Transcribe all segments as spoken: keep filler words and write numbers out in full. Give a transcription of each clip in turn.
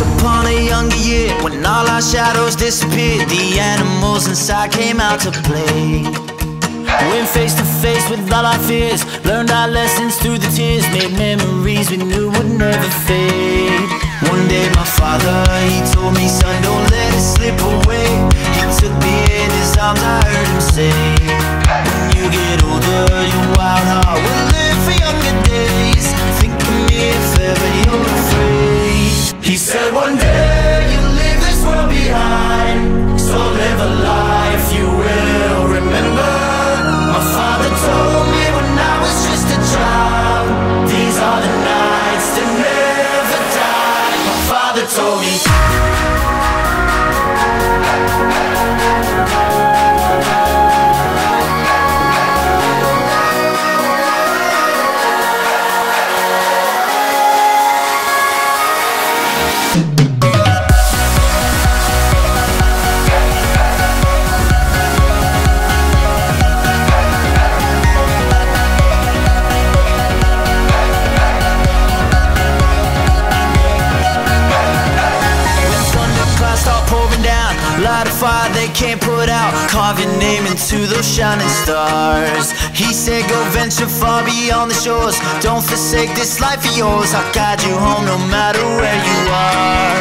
once upon a younger year, when all our shadows disappeared, the animals inside came out to play. Went face to face with all our fears, learned our lessons through the tears, made memories we knew would never fade. One day my father, he told me, son, don't let it slip away. He took me in his arms, I heard him say, when you get older, your wild heart will live for younger days. Think of me if ever you're afraid. He said one day you'll leave this world behind, so live a life you will remember. My father told me when I was just a child, these are the nights that never die. My father told me. Fire they can't put out, carve your name into those shining stars. He said go venture far beyond the shores, don't forsake this life of yours, I'll guide you home no matter where you are.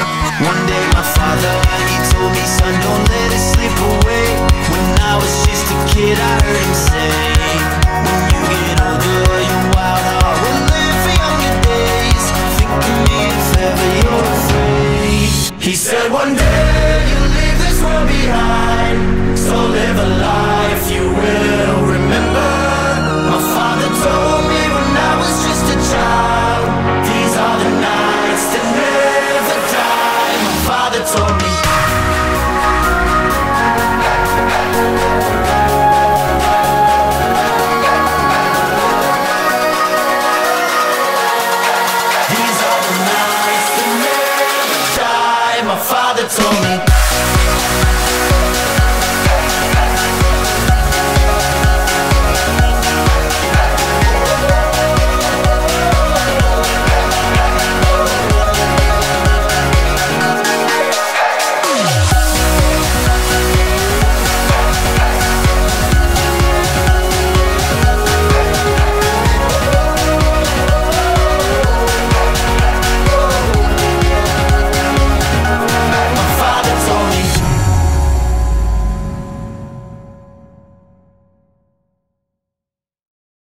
One day my father, he told me, son, don't let it slip away. When I was just a kid I heard him say, when you